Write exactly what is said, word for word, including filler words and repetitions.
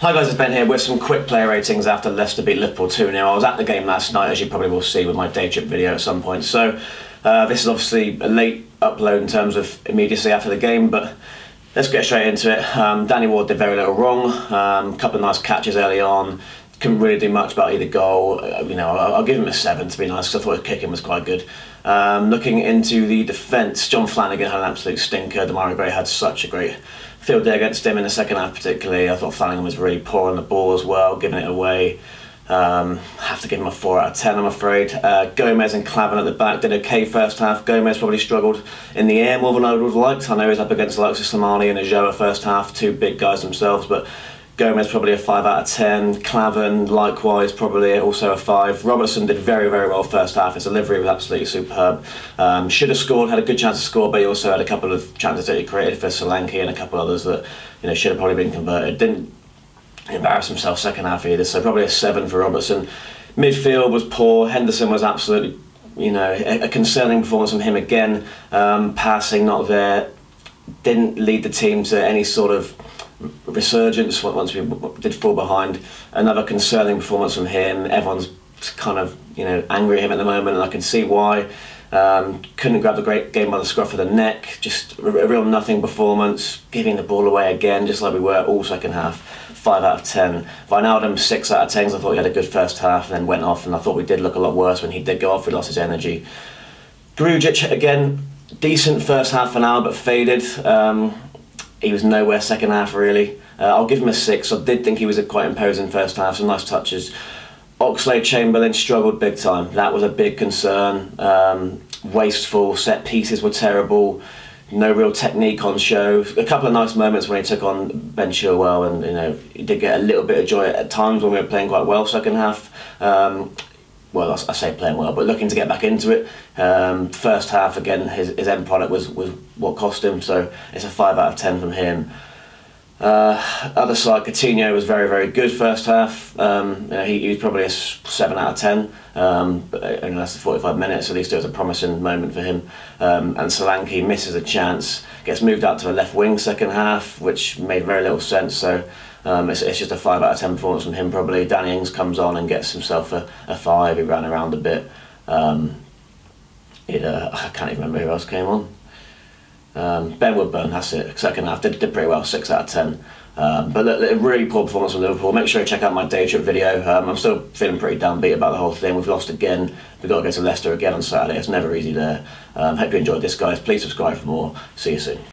Hi guys, it's Ben here with some quick player ratings after Leicester beat Liverpool two nil. I was at the game last night, as you probably will see with my day trip video at some point. So uh, this is obviously a late upload in terms of immediacy after the game, but let's get straight into it. Um, Danny Ward did very little wrong. Um, couple of nice catches early on. Couldn't really do much about either goal. Uh, you know, I'll, I'll give him a seven to be nice, because I thought his kicking was quite good. Um, looking into the defence, John Flanagan had an absolute stinker. Demario Gray had such a great field day against him in the second half particularly. I thought Fallingham was really poor on the ball as well, giving it away. Um, have to give him a four out of ten, I'm afraid. Uh, Gomez and Clavin at the back did okay first half. Gomez probably struggled in the air more than I would have liked. I know he's up against Alexis Lomani and Ojoa first half, two big guys themselves, but Gomez probably a five out of ten, Clavin likewise probably also a five. Robertson did very, very well first half. His delivery was absolutely superb. Um, should have scored, had a good chance to score, but he also had a couple of chances that he created for Solanke and a couple others that, you know, should have probably been converted. Didn't embarrass himself second half either, so probably a seven for Robertson. Midfield was poor. Henderson was absolutely, you know, a, a concerning performance from him again. Um, passing not there. Didn't lead the team to any sort of resurgence once we did fall behind. Another concerning performance from him. Everyone's kind of, you know, angry at him at the moment, and I can see why. Um, couldn't grab the great game by the scruff of the neck. Just a real nothing performance, giving the ball away again, just like we were all second half. five out of ten. Wijnaldum, six out of ten, because I thought he had a good first half and then went off, and I thought we did look a lot worse when he did go off. We lost his energy. Grujic, again, decent first half an hour, but faded. Um, He was nowhere second half, really. Uh, I'll give him a six. I did think he was a quite imposing first half, some nice touches. Oxlade-Chamberlain struggled big time. That was a big concern. Um, wasteful, set pieces were terrible. No real technique on show. A couple of nice moments when he took on Ben Chilwell, and you know, he did get a little bit of joy at times when we were playing quite well second half. Um, well, I say playing well, but looking to get back into it. Um, first half, again, his, his end product was, was what cost him, so it's a five out of ten from him. Uh, other side, Coutinho was very, very good first half. Um, you know, he, he was probably a seven out of ten, um, but only lasted forty-five minutes, so at least it was a promising moment for him. Um, and Solanke misses a chance, gets moved out to the left wing second half, which made very little sense, so um, it's, it's just a five out of ten performance from him probably. Danny Ings comes on and gets himself a, a five, he ran around a bit. Um, it, uh, I can't even remember who else came on. Um, Ben Woodburn, that's it, second half, did, did pretty well, six out of ten. Um, but a really poor performance from Liverpool. Make sure you check out my day trip video. Um, I'm still feeling pretty downbeat about the whole thing. We've lost again. We've got to go to Leicester again on Saturday. It's never easy there. Um, hope you enjoyed this, guys. Please subscribe for more. See you soon.